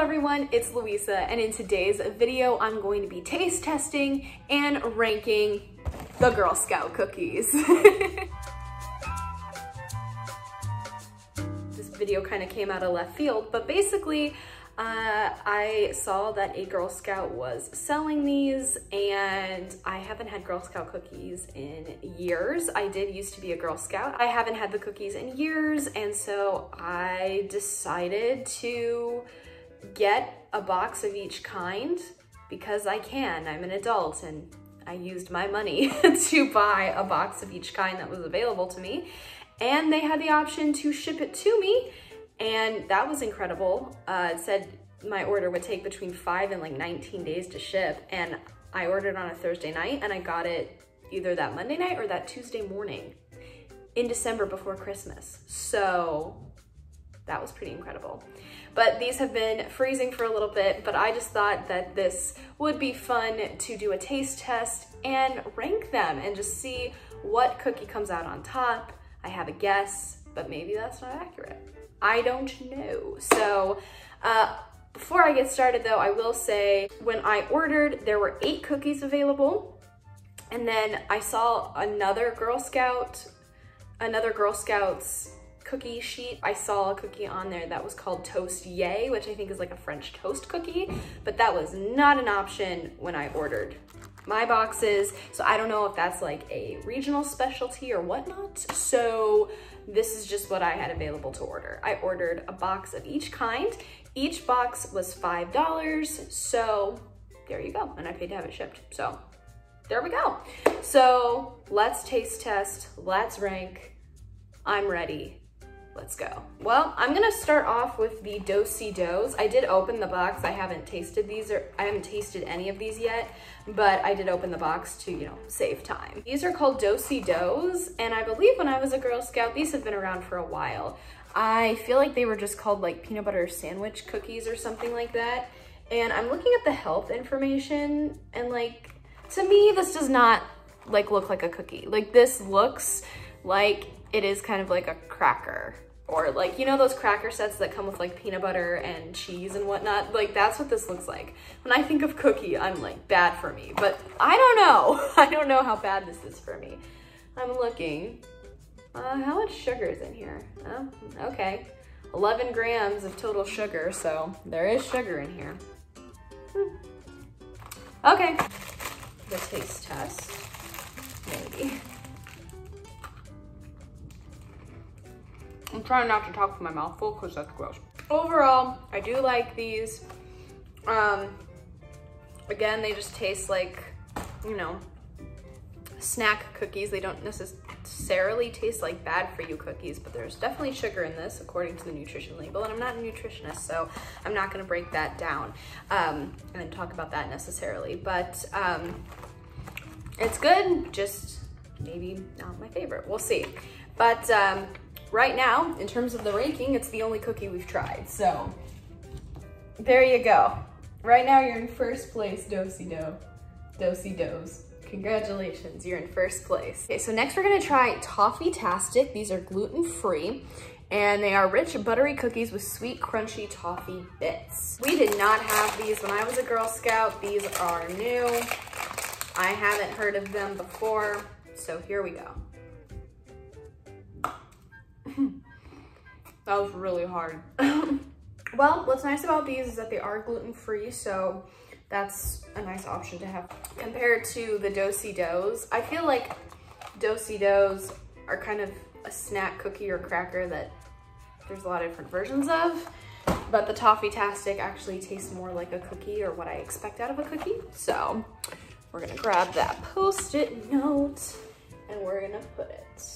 Hello everyone, it's Louisa, and in today's video I'm going to be taste testing and ranking the Girl Scout cookies. This video kind of came out of left field, but basically I saw that a Girl Scout was selling these, and I haven't had Girl Scout cookies in years. I did used to be a Girl Scout. I haven't had the cookies in years, and so I decided to get a box of each kind because I can. I'm an adult and I used my money to buy a box of each kind that was available to me, and they had the option to ship it to me. And that was incredible. It said my order would take between 5 and like 19 days to ship. And I ordered on a Thursday night and I got it either that Monday night or that Tuesday morning in December before Christmas. So that was pretty incredible. But these have been freezing for a little bit, but I just thought that this would be fun to do a taste test and rank them and just see what cookie comes out on top. I have a guess, but maybe that's not accurate. I don't know. So before I get started though, I will say when I ordered, there were 8 cookies available. And then I saw another Girl Scout's cookie sheet. I saw a cookie on there that was called Toast-Yay, which I think is like a French toast cookie, but that was not an option when I ordered my boxes. So I don't know if that's like a regional specialty or whatnot. So this is just what I had available to order. I ordered a box of each kind. Each box was $5. So there you go. And I paid to have it shipped. So there we go. So let's taste test. Let's rank. I'm ready. Let's go. Well, I'm gonna start off with the Do-si-dos. I did open the box. I haven't tasted these, or I haven't tasted any of these yet, but I did open the box to, you know, save time. These are called Do-si-dos, and I believe when I was a Girl Scout, these have been around for a while. I feel like they were just called like peanut butter sandwich cookies or something like that. And I'm looking at the health information, and like, to me, this does not like look like a cookie. Like this looks like it is kind of like a cracker. Or like, you know those cracker sets that come with like peanut butter and cheese and whatnot? Like that's what this looks like. When I think of cookie, I'm like, bad for me, but I don't know. I don't know how bad this is for me. I'm looking, how much sugar is in here? Oh, okay, 11 grams of total sugar, so there is sugar in here. Okay, the taste test, maybe. I'm trying not to talk with my mouth full because that's gross. Overall, I do like these. Again, they just taste like, you know, snack cookies. They don't necessarily taste like bad for you cookies, but there's definitely sugar in this according to the nutrition label, and I'm not a nutritionist, so I'm not gonna break that down and then talk about that necessarily, but it's good, just maybe not my favorite. We'll see. But right now, in terms of the ranking, it's the only cookie we've tried, so there you go. Right now, you're in first place, Do-si-dos. Congratulations, you're in first place. Okay, so next we're gonna try Toffeetastic. These are gluten-free, and they are rich, buttery cookies with sweet, crunchy toffee bits. We did not have these when I was a Girl Scout. These are new. I haven't heard of them before, so here we go. That was really hard. Well, what's nice about these is that they are gluten-free, so that's a nice option to have. Compared to the Do-si-dos, I feel like Do-si-dos are kind of a snack cookie or cracker that there's a lot of different versions of, but the Toffeetastic actually tastes more like a cookie or what I expect out of a cookie. So we're gonna grab that Post-it note and we're gonna put it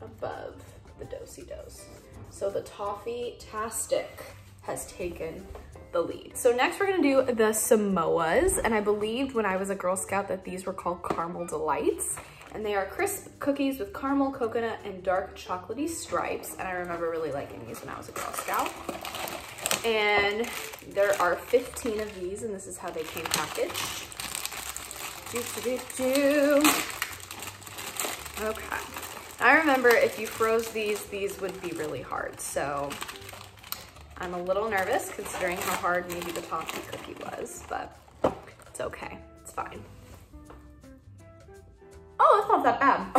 above the Do-si-dos. So the Toffeetastic has taken the lead. So next we're gonna do the Samoas, and I believed when I was a Girl Scout that these were called Caramel Delights, and they are crisp cookies with caramel, coconut, and dark chocolatey stripes, and I remember really liking these when I was a Girl Scout. And there are 15 of these, and this is how they came packaged. Okay. I remember if you froze these would be really hard. So I'm a little nervous considering how hard maybe the toffee cookie was, but it's okay, it's fine. Oh, that's not that bad.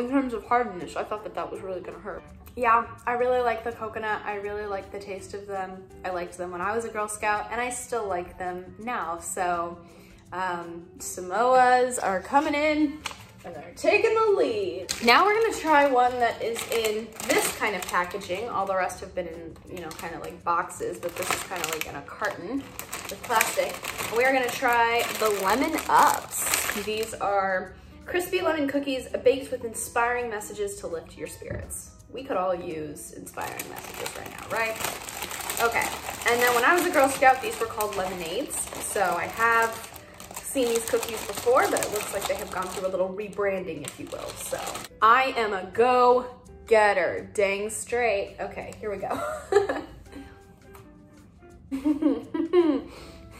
In terms of hardness, I thought that that was really gonna hurt. Yeah, I really like the coconut. I really like the taste of them. I liked them when I was a Girl Scout and I still like them now. So Samoas are coming in and they're taking the lead. Now we're gonna try one that is in this kind of packaging. All the rest have been in, you know, kind of like boxes, but this is kind of like in a carton with plastic. We are gonna try the Lemon Ups. These are crispy lemon cookies baked with inspiring messages to lift your spirits. We could all use inspiring messages right now, right? Okay, and then when I was a Girl Scout, these were called lemonades. So I have seen these cookies before, but it looks like they have gone through a little rebranding, if you will, so. I am a go-getter, dang straight. Okay, here we go.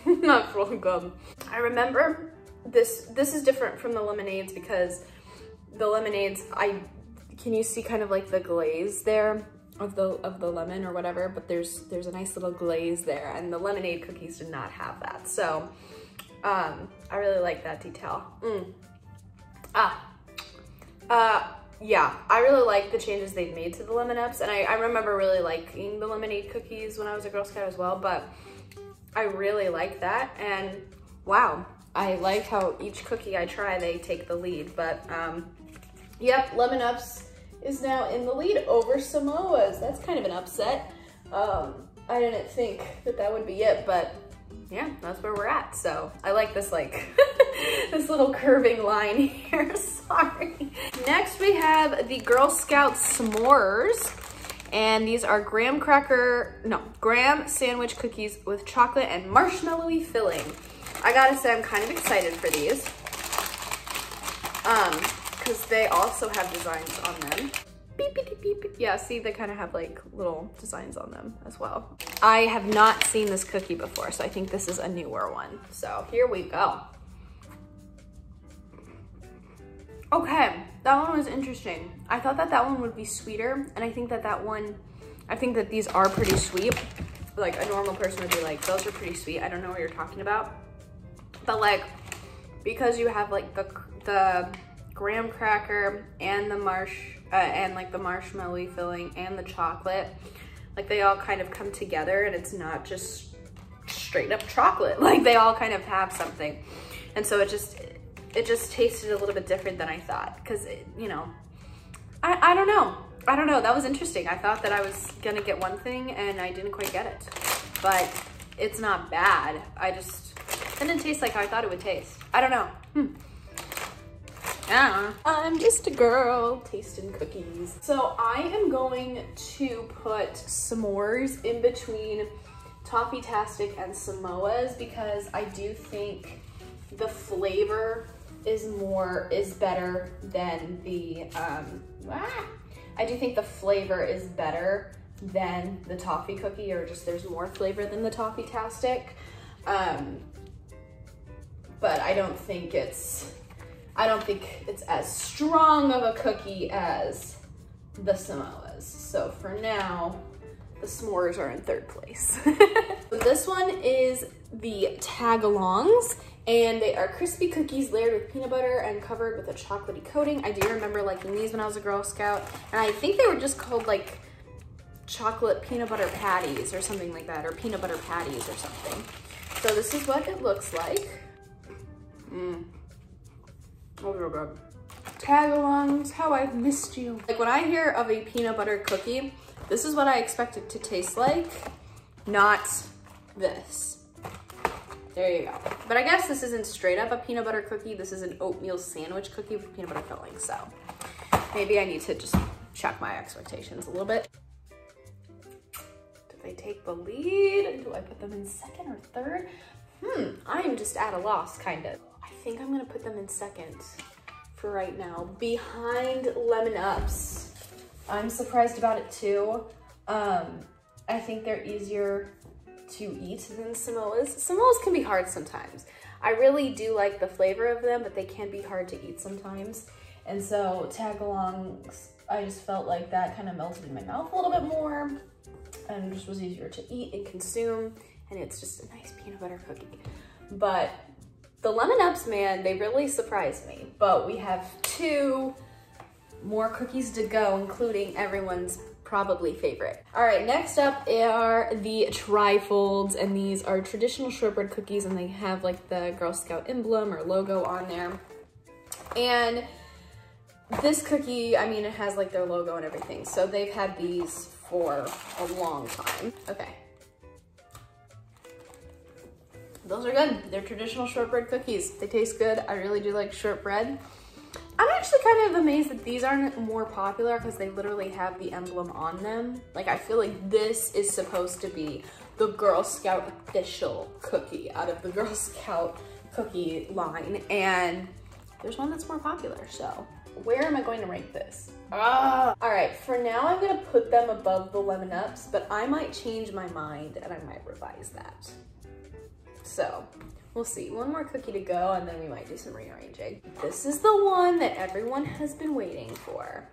Not real good. I remember this is different from the lemonades because the lemonades, can you see kind of like the glaze there of the lemon or whatever, but there's a nice little glaze there, and the lemonade cookies did not have that. So I really like that detail. Yeah, I really like the changes they've made to the Lemon Ups, and I remember really liking the lemonade cookies when I was a Girl Scout as well, but I really like that, and wow, I like how each cookie I try, they take the lead, but yep, Lemon Ups is now in the lead over Samoas. That's kind of an upset. I didn't think that would be it, but yeah, that's where we're at. So I like this this little curving line here, sorry. Next we have the Girl Scout S'mores. And these are graham sandwich cookies with chocolate and marshmallowy filling. I gotta say I'm kind of excited for these. Because they also have designs on them. Beep, beep, beep, beep. Yeah, see, they kind of have like little designs on them as well. I have not seen this cookie before, so I think this is a newer one. So here we go. Okay, that one was interesting. I thought that that one would be sweeter, and I think that I think that these are pretty sweet. Like a normal person would be like, those are pretty sweet. I don't know what you're talking about. But like, because you have like the graham cracker and the marshmallow filling and the chocolate, like they all kind of come together, and it's not just straight up chocolate, like they all kind of have something, and so it just tasted a little bit different than I thought, because you know, I don't know, that was interesting. I thought that I was gonna get one thing and I didn't quite get it, but it's not bad. I just didn't taste like how I thought it would taste. I don't know. Yeah. I'm just a girl tasting cookies. So I am going to put s'mores in between Toffeetastic and Samoas because I do think the flavor is better than the I do think the flavor is better than the toffee cookie, or just there's more flavor than the Toffeetastic. But I don't think it's as strong of a cookie as the Samoas. So for now, the s'mores are in third place. This one is the Tagalongs, and they are crispy cookies layered with peanut butter and covered with a chocolatey coating. I do remember liking these when I was a Girl Scout, and I think they were just called like chocolate peanut butter patties or something like that, or peanut butter patties or something. So this is what it looks like. Those are good. Tagalongs, how I've missed you. Like when I hear of a peanut butter cookie, this is what I expect it to taste like, not this. There you go. But I guess this isn't straight up a peanut butter cookie. This is an oatmeal sandwich cookie with peanut butter filling. So maybe I need to just check my expectations a little bit. Did they take the lead? Do I put them in second or third? I'm just at a loss, kind of. I think I'm gonna put them in second for right now, behind Lemon Ups. I'm surprised about it too. I think they're easier to eat than Samoas. Samoas can be hard sometimes. I really do like the flavor of them, but they can be hard to eat sometimes. And so Tagalongs, I just felt like that kind of melted in my mouth a little bit more. and just was easier to eat and consume, and it's just a nice peanut butter cookie. But the Lemon Ups, man, they really surprised me. But we have 2 more cookies to go, including everyone's probably favorite. All right, next up are the Trefolds, and these are traditional shortbread cookies, and they have like the Girl Scout emblem or logo on there. And this cookie, I mean, it has like their logo and everything. So they've had these for a long time. Okay. Those are good. They're traditional shortbread cookies. They taste good. I really do like shortbread. I'm actually kind of amazed that these aren't more popular because they literally have the emblem on them. Like, I feel like this is supposed to be the Girl Scout official cookie out of the Girl Scout cookie line. And there's one that's more popular, so. Where am I going to rank this? All right, for now I'm gonna put them above the Lemon Ups, but I might change my mind and I might revise that. So, we'll see. One more cookie to go and then we might do some rearranging. This is the one that everyone has been waiting for.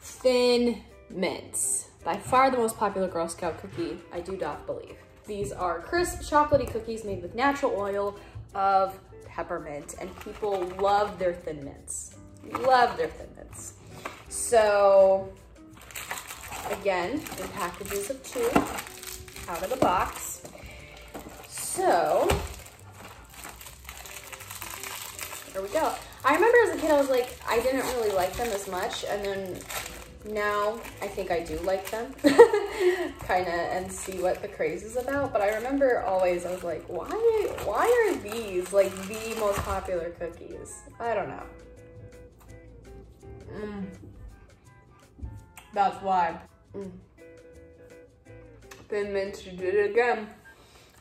Thin Mints. By far the most popular Girl Scout cookie, I do not believe. These are crisp, chocolatey cookies made with natural oil of peppermint, and people love their Thin Mints. Love their Thin Mints. So, again, in packages of 2 out of the box. So, there we go. I remember as a kid, I was like, I didn't really like them as much. And then now I think I do like them, kind of, and see what the craze is about. But I remember always, I was like, why are these like the most popular cookies? I don't know. That's why. Thin Mints did it again.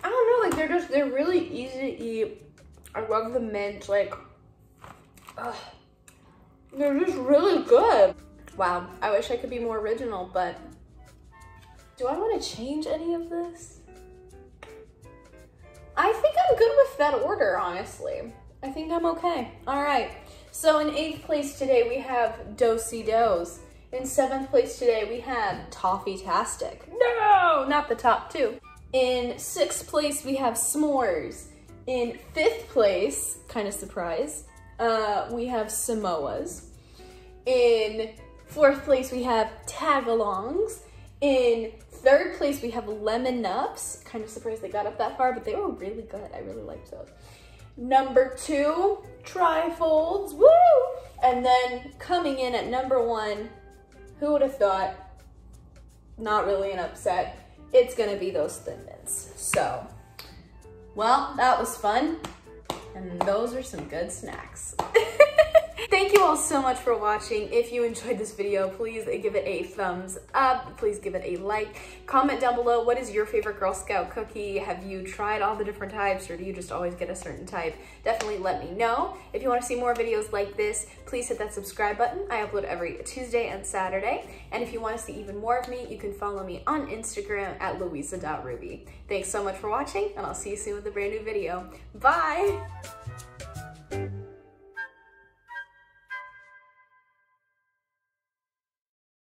I don't know, like they're really easy to eat. I love the mint, like, they're just really good. Wow, I wish I could be more original, but do I want to change any of this? I think I'm good with that order, honestly. I think I'm okay. All right, so in 8th place today we have Do-si-dos. In 7th place today we have Toffeetastic. No, not the top 2. In 6th place, we have S'mores. In 5th place, kind of surprise, we have Samoas. In 4th place, we have Tagalongs. In 3rd place, we have Lemon Ups. Kind of surprised they got up that far, but they were really good. I really liked those. Number 2, Trefolds, woo! And then coming in at number 1, who would have thought? Not really an upset. It's gonna be those Thin Mints. So, well, that was fun. And those are some good snacks. Thank you all so much for watching. If you enjoyed this video, please give it a thumbs up. Please give it a like. Comment down below, what is your favorite Girl Scout cookie? Have you tried all the different types, or do you just always get a certain type? Definitely let me know. If you want to see more videos like this, please hit that subscribe button. I upload every Tuesday and Saturday. And if you want to see even more of me, you can follow me on Instagram at louisa.ruby. Thanks so much for watching, and I'll see you soon with a brand new video. Bye!